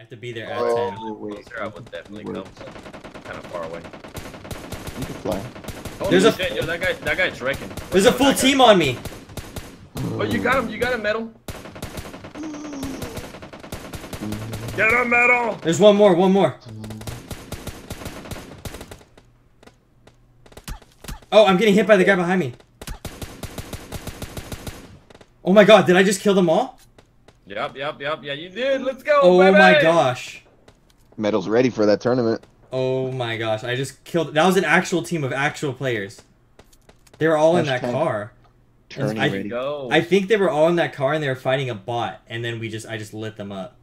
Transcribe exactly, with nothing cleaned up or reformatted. I have to be there at oh, ten. Wait. I would definitely come. Kind of far away. You can fly. Holy There's shit, a yo, that guy, that guy's wrecking. There's a full team on me. Oh, you got him! You got him, Metal. Get him, Metal. There's one more, one more. Oh, I'm getting hit by the guy behind me. Oh my god, did I just kill them all? Yep, yep, yep, yeah, you did. Let's go. Oh baby. My gosh. Metal's ready for that tournament. Oh my gosh, I just killed. That was an actual team of actual players. They were all Gosh, in that turn, car. Turn I, I think they were all in that car and they were fighting a bot, and then we just I just lit them up.